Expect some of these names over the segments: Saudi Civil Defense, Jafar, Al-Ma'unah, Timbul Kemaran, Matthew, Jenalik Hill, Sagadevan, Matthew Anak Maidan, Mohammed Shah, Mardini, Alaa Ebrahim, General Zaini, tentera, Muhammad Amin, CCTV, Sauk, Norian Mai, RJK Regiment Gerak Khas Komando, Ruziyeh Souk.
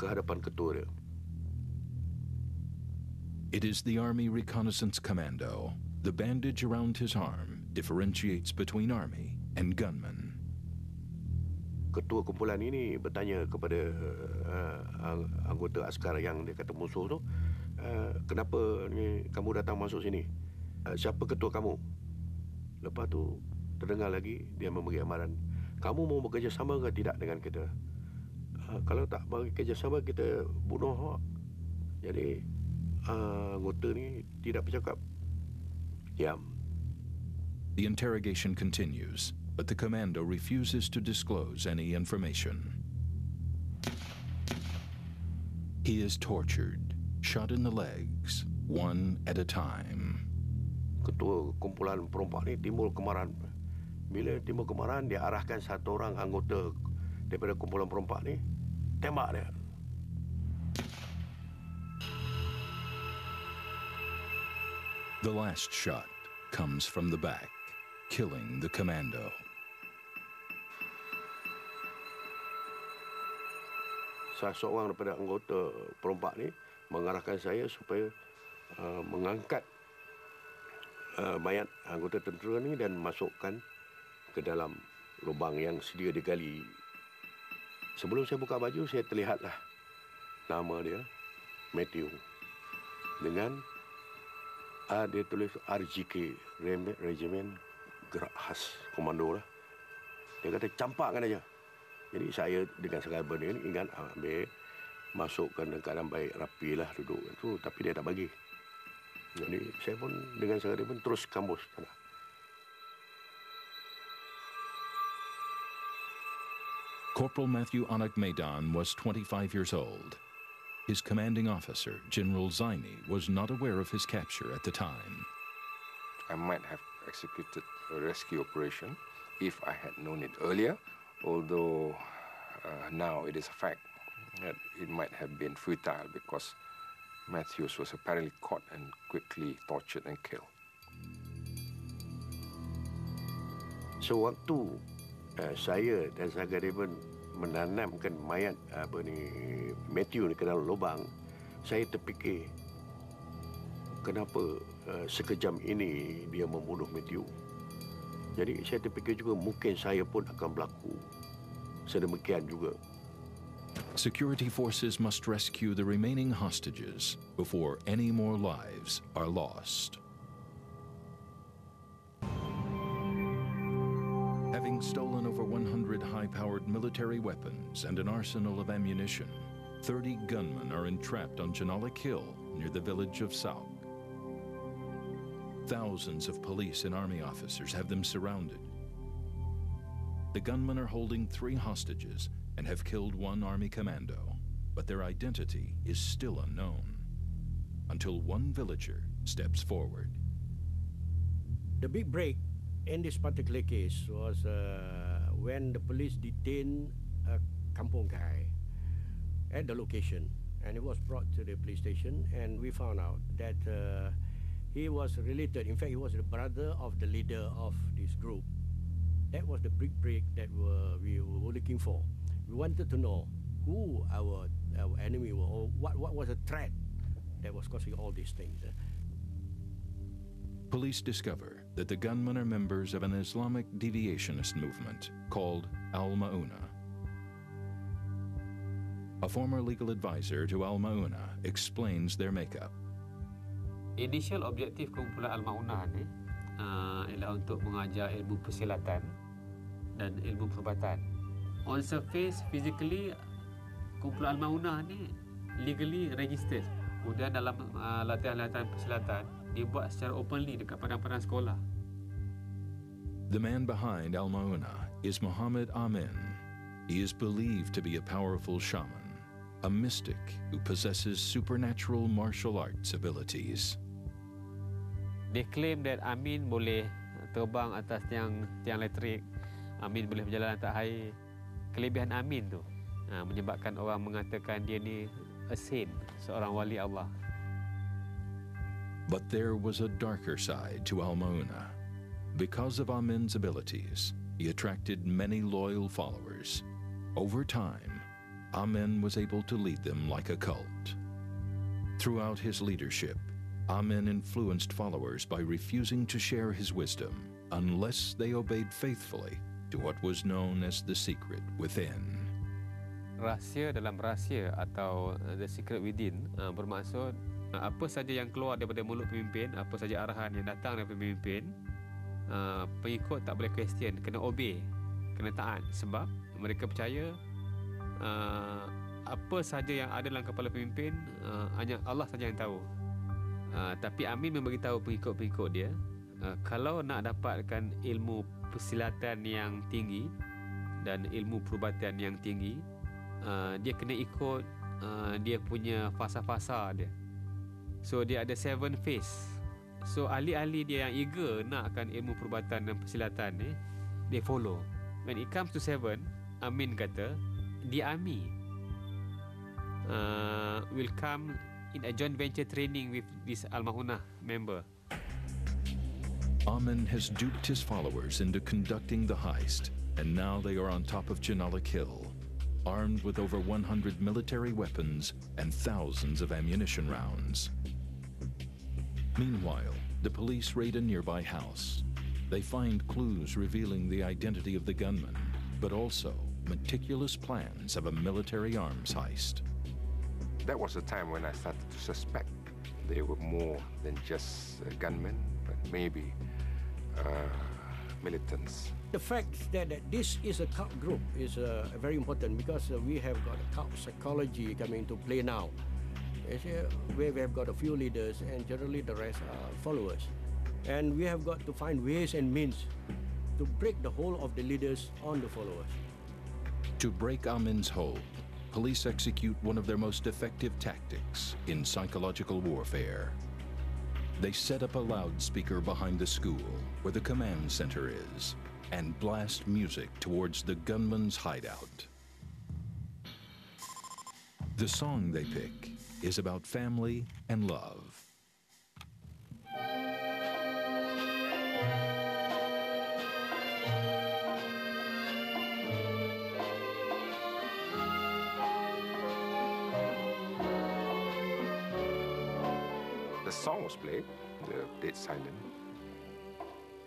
ke hadapan ketua dia. It is the Army Reconnaissance Commando. The bandage around his arm differentiates between army and gunmen. Ketua kumpulan ini bertanya kepada anggota askar yang dia kata musuh tu, kenapa ni kamu datang masuk sini? Siapa ketua kamu? Lepas tu terdengar lagi dia memberi amaran, kamu mau bekerjasama ke tidak dengan kita? Kalau tak bekerjasama kita bunuh awak. Jadi anggota ni tidak bercakap. Diam. The interrogation continues, but the commando refuses to disclose any information. He is tortured, shot in the legs, one at a time. Ketua kumpulan perompak ni Timbul Kemaran. Bila Timbul Kemaran, dia arahkan satu orang anggota daripada kumpulan perompak ni, tembak dia. The last shot comes from the back, killing the commando. Salah seorang daripada anggota perompak ni mengarahkan saya supaya mengangkat mayat anggota tentera ni dan masukkan ke dalam lubang yang sedia digali. Sebelum saya buka baju, saya terlihatlah nama dia, Matthew, dengan dia tulis RJK Regiment Gerak Khas Komando lah. Dia kata campakkan aja. Jadi saya dengan segala benda ni ingat ambil, masukkan dalam keadaan baik, rapi lah duduk tu, tapi dia tak bagi. Jadi saya pun dengan segala benda terus kampus tanah. Corporal Matthew Anak Maidan was 25 years old. His commanding officer, General Zaini, was not aware of his capture at the time. I might have executed a rescue operation if I had known it earlier, although now it is a fact that it might have been futile because Matthews was apparently caught and quickly tortured and killed. So waktu saya dan Sagadevan menanamkan mayat Matthew ni ke dalam lubang, saya terfikir kenapa sekejam ini dia membunuh Matthew. Jadi saya terfikir juga mungkin saya pun akan berlaku sedemikian juga. Security forces must rescue the remaining hostages before any more lives are lost. Having stolen over 100 high-powered military weapons and an arsenal of ammunition, 30 gunmen are entrapped on Jenalik Hill near the village of Sauk. Thousands of police and army officers have them surrounded. The gunmen are holding 3 hostages and have killed 1 army commando, but their identity is still unknown, until 1 villager steps forward. The big break in this particular case was when the police detained a kampong guy at the location, and he was brought to the police station, and we found out that he was related. In fact, he was the brother of the leader of this group. That was the big break that we were looking for. We wanted to know who our enemy were, or what was the threat that was causing all these things. Police discover that the gunmen are members of an Islamic deviationist movement called Al-Ma'unah. A former legal advisor to Al-Ma'unah explains their makeup. Initial objektif kumpulan Al-Ma'unah ni ialah untuk mengajar ilmu persilatan dan ilmu perubatan. On surface, physically, kumpulan Al-Ma'unah ni legally registered. Kemudian dalam latihan-latihan persilatan, dibuat secara openly dekat padang-padang sekolah. The man behind Al-Ma'unah is Muhammad Amin. He is believed to be a powerful shaman, a mystic who possesses supernatural martial arts abilities. They claim that Amin boleh terbang atas tiang elektrik, Amin boleh berjalan atas air. Kelebihan Amin tu menyebabkan orang mengatakan dia ni a saint, seorang wali Allah. But there was a darker side to Al-Ma'unah. Because of Amin's abilities, he attracted many loyal followers. Over time, Amin was able to lead them like a cult. Throughout his leadership, Amin influenced followers by refusing to share his wisdom unless they obeyed faithfully to what was known as the secret within. Rahsia dalam rahsia atau the secret within bermaksud apa saja yang keluar daripada mulut pemimpin, apa saja arahan yang datang daripada pemimpin, pengikut tak boleh question, kena obey, kena taat sebab mereka percaya apa sahaja yang ada dalam kepala pemimpin hanya Allah saja yang tahu. Tapi Amin memberitahu pengikut-pengikut dia kalau nak dapatkan ilmu persilatan yang tinggi dan ilmu perubatan yang tinggi, dia kena ikut dia punya fasa-fasa dia. So dia ada 7 phase. So ahli-ahli dia yang eager nakkan ilmu perubatan dan persilatan ni, dia follow. When it comes to 7, Amin kata the army will come in a joint venture training with this Al-Ma'unah member. Amin has duped his followers into conducting the heist, and now they are on top of Jenalik Hill, armed with over 100 military weapons and thousands of ammunition rounds. Meanwhile, the police raid a nearby house. They find clues revealing the identity of the gunman, but also meticulous plans of a military arms heist. That was the time when I started to suspect they were more than just gunmen, but maybe militants. The fact that this is a cult group is very important because we have got a cult psychology coming into play now. You see, where we have got a few leaders and generally the rest are followers. And we have got to find ways and means to break the hold of the leaders on the followers. To break Amin's hold, police execute one of their most effective tactics in psychological warfare. They set up a loudspeaker behind the school where the command center is, and blast music towards the gunman's hideout. The song they pick is about family and love. The song was played, the dead silent,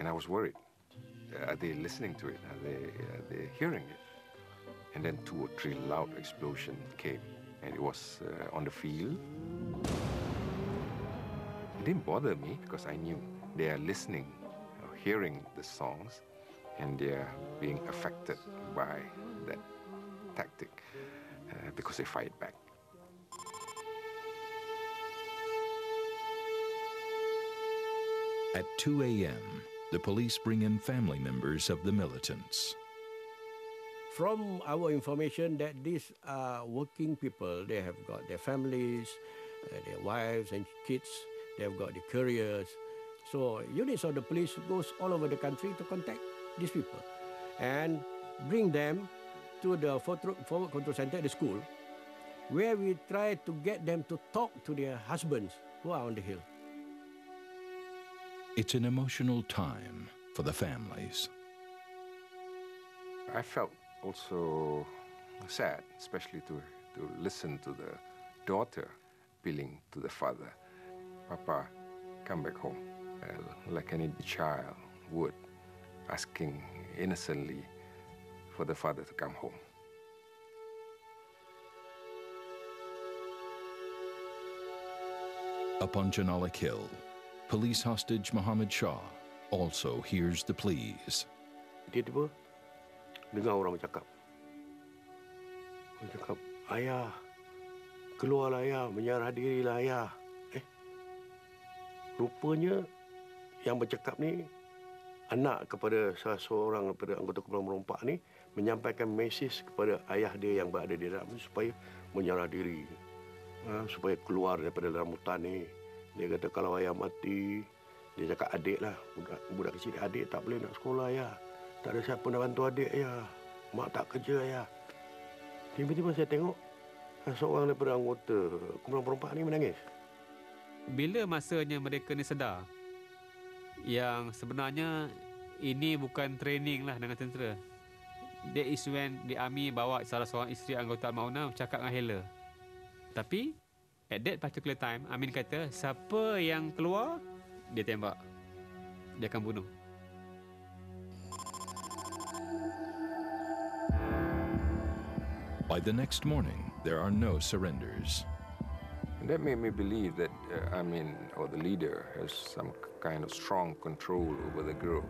and I was worried. Are they listening to it? Are they hearing it? And then 2 or 3 loud explosions came, and it was on the field. It didn't bother me because I knew they are listening, or hearing the songs, and they are being affected by that tactic because they fight back. At 2 a.m., the police bring in family members of the militants. From our information that these are working people, they have got their families, their wives and kids, they have got their careers. So units of the police goes all over the country to contact these people and bring them to the forward control center at the school, where we try to get them to talk to their husbands who are on the hill. It's an emotional time for the families. I felt also sad, especially to listen to the daughter appealing to the father. Papa, come back home. Like any child would, asking innocently for the father to come home. Upon Jenalik Hill, police hostage Mohammed Shah also hears the pleas. Tiba-tiba dengar orang bercakap. Orang cakap, ayah, keluarlah ayah, menyerah dirilah ayah. Rupanya yang bercakap ni, anak kepada salah seorang daripada anggota kumpulan merompak ni, menyampaikan mesej kepada ayah dia yang berada di dalam supaya menyerah diri. Supaya keluar daripada dalam hutan ni. Dia kata kalau ayah mati, dia cakap adik lah, budak kecil adik tak boleh nak sekolah ayah. Tak ada siapa nak bantu adik ayah. Mak tak kerja ayah. Tiba-tiba saya tengok seorang daripada anggota kumpulan perompak ni menangis. Bila masanya mereka ni sedar yang sebenarnya ini bukan training lah dengan tentera. That is when the army bawa salah seorang isteri anggota Al-Ma'unah bercakap dengan Hela. Tapi, at that particular time, Amin kata, siapa yang keluar, dia tembak. Dia akan bunuh. By the next morning, there are no surrenders. And that made me believe that Amin, or the leader, has some kind of strong control over the group.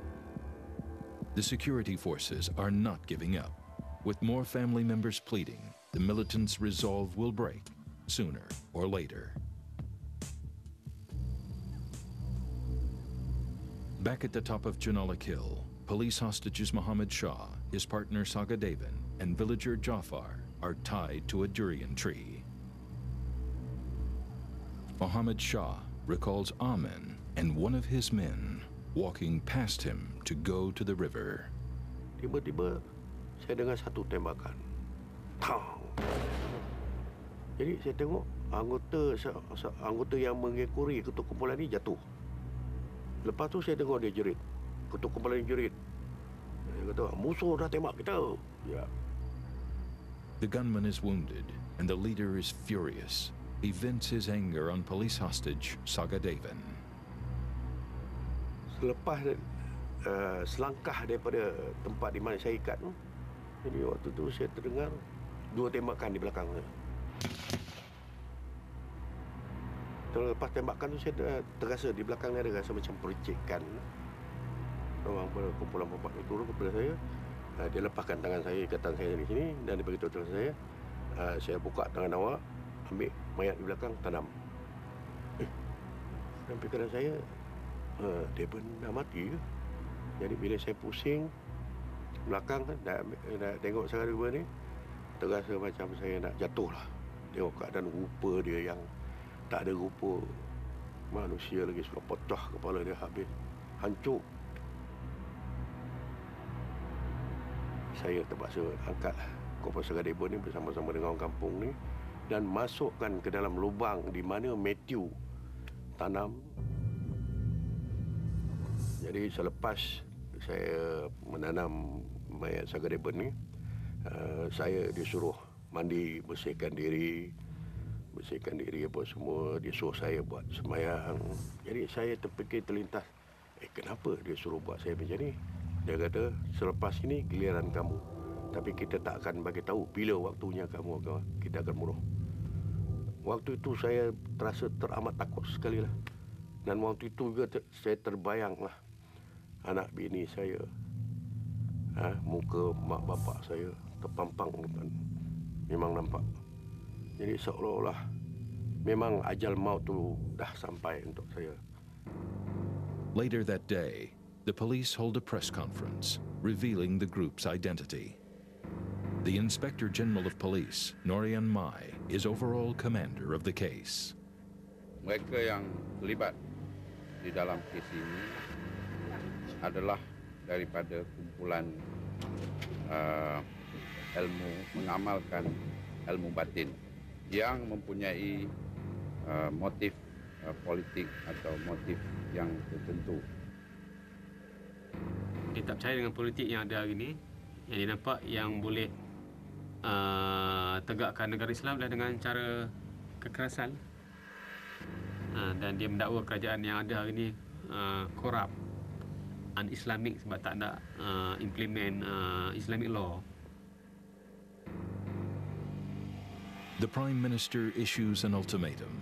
The security forces are not giving up. With more family members pleading, the militants' resolve will break, sooner or later. Back at the top of Jenalik Hill, police hostages Mohammed Shah, his partner Sagadevan, and villager Jafar are tied to a durian tree. Mohammed Shah recalls Amin and one of his men walking past him to go to the river. Tiba-tiba, saya dengar satu tembakan. Tang! Jadi saya tengok anggota yang mengekori ketua kumpulan ini jatuh. Lepas tu saya tengok dia jerit. Ketua kumpulan ini jerit. Dia kata, musuh dah tembak kita. Ya. The gunman is wounded and the leader is furious. He vents his anger on police hostage Sagadevan. Selepas selangkah daripada tempat di mana saya ikat, jadi waktu tu saya terdengar dua tembakan di belakang saya. Lepas tembakan tu saya terasa di belakang dia ada rasa macam percikan. Orang kumpulan perempuan itu turun kepada saya, dia lepaskan tangan saya, ikatan saya dari sini dan dia beritahu terus saya buka tangan awak, ambil mayat di belakang, tanam. Dan pikiran saya, dia pun dah mati ke? Jadi bila saya pusing belakang kan, nak tengok Sagadevan ni, terasa macam saya nak jatuh lah. Tengok keadaan rupa dia yang tak ada rupa manusia lagi, sudah pecah kepala dia habis, hancur. Saya terpaksa angkat koper Sagadevan ni bersama-sama dengan orang kampung ni dan masukkan ke dalam lubang di mana Matthew tanam. Jadi selepas saya menanam mayat Sagadevan ni, saya disuruh mandi, bersihkan diri apa semua, dia suruh saya buat sembahyang. Jadi saya terfikir terlintas, kenapa dia suruh buat saya macam ni? Dia kata, selepas ini giliran kamu. Tapi kita tak akan bagi tahu bila waktunya kamu akan, kita akan bunuh. Waktu itu saya terasa teramat takut sekali lah. Dan waktu itu juga saya terbayanglah anak bini saya, muka mak bapak saya terpampang depan, memang nampak. Jadi seolah-olah memang ajal maut tu dah sampai untuk saya. Later that day, the police hold a press conference revealing the group's identity. The Inspector General of Police, Norian Mai, is overall commander of the case. Mereka yang terlibat di dalam kes ini adalah daripada kumpulan ilmu mengamalkan ilmu batin yang mempunyai motif politik atau motif yang tertentu. Dia tak percaya dengan politik yang ada hari ini, yang dia nampak yang boleh tegakkan negara Islam adalah dengan cara kekerasan. Dan dia mendakwa kerajaan yang ada hari ini korup, un-Islamic sebab tak nak implement Islamic law. The Prime Minister issues an ultimatum.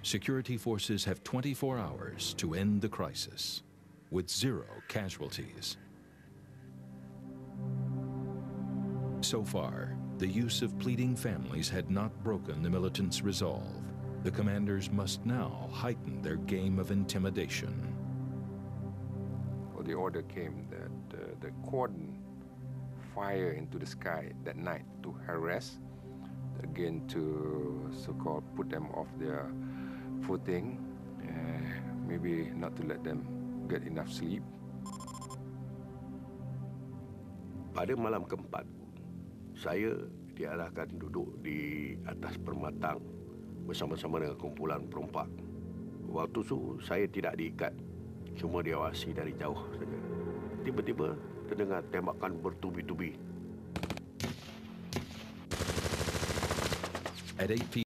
Security forces have 24 hours to end the crisis with zero casualties. So far, the use of pleading families had not broken the militants' resolve. The commanders must now heighten their game of intimidation. Well, the order came that the cordon fire into the sky that night to harass, again to so-called put them off their footing, maybe not to let them get enough sleep. Pada malam keempat, saya diarahkan duduk di atas permatang bersama-sama dengan kumpulan perompak. Waktu itu saya tidak diikat, cuma diawasi dari jauh saja. Tiba-tiba terdengar tembakan bertubi-tubi. At 8 p.m.